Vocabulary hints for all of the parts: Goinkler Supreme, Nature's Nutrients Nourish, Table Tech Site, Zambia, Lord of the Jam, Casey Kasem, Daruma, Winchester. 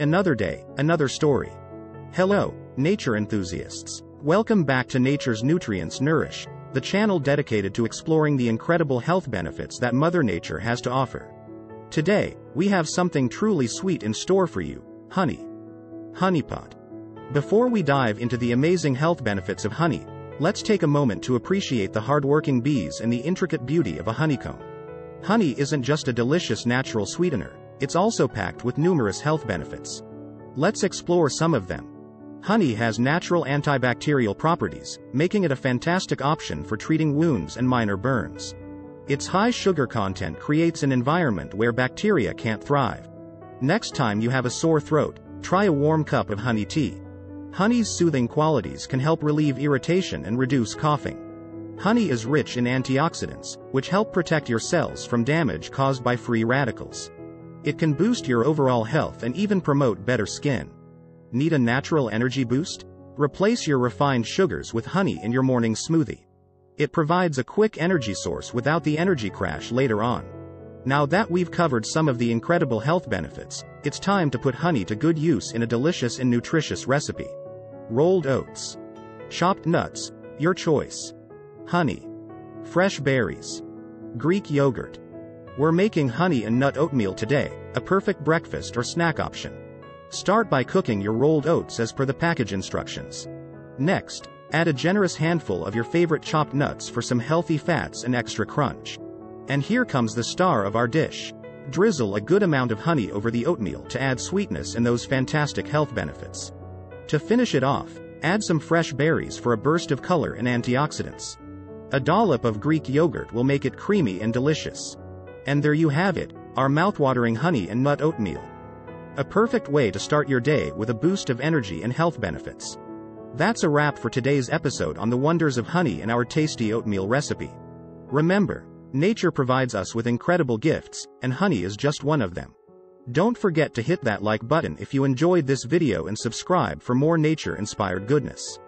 Another day, another story. Hello, nature enthusiasts. Welcome back to Nature's Nutrients Nourish, the channel dedicated to exploring the incredible health benefits that Mother Nature has to offer. Today, we have something truly sweet in store for you, honey. Honeypot. Before we dive into the amazing health benefits of honey, let's take a moment to appreciate the hardworking bees and the intricate beauty of a honeycomb. Honey isn't just a delicious natural sweetener, it's also packed with numerous health benefits. Let's explore some of them. Honey has natural antibacterial properties, making it a fantastic option for treating wounds and minor burns. Its high sugar content creates an environment where bacteria can't thrive. Next time you have a sore throat, try a warm cup of honey tea. Honey's soothing qualities can help relieve irritation and reduce coughing. Honey is rich in antioxidants, which help protect your cells from damage caused by free radicals. It can boost your overall health and even promote better skin. Need a natural energy boost? Replace your refined sugars with honey in your morning smoothie. It provides a quick energy source without the energy crash later on. Now that we've covered some of the incredible health benefits, it's time to put honey to good use in a delicious and nutritious recipe. Rolled oats. Chopped nuts, your choice. Honey. Fresh berries. Greek yogurt. We're making honey and nut oatmeal today, a perfect breakfast or snack option. Start by cooking your rolled oats as per the package instructions. Next, add a generous handful of your favorite chopped nuts for some healthy fats and extra crunch. And here comes the star of our dish. Drizzle a good amount of honey over the oatmeal to add sweetness and those fantastic health benefits. To finish it off, add some fresh berries for a burst of color and antioxidants. A dollop of Greek yogurt will make it creamy and delicious. And there you have it, our mouthwatering honey and nut oatmeal. A perfect way to start your day with a boost of energy and health benefits. That's a wrap for today's episode on the wonders of honey and our tasty oatmeal recipe. Remember, nature provides us with incredible gifts, and honey is just one of them. Don't forget to hit that like button if you enjoyed this video and subscribe for more nature-inspired goodness.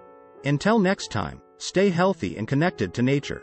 Until next time, stay healthy and connected to nature.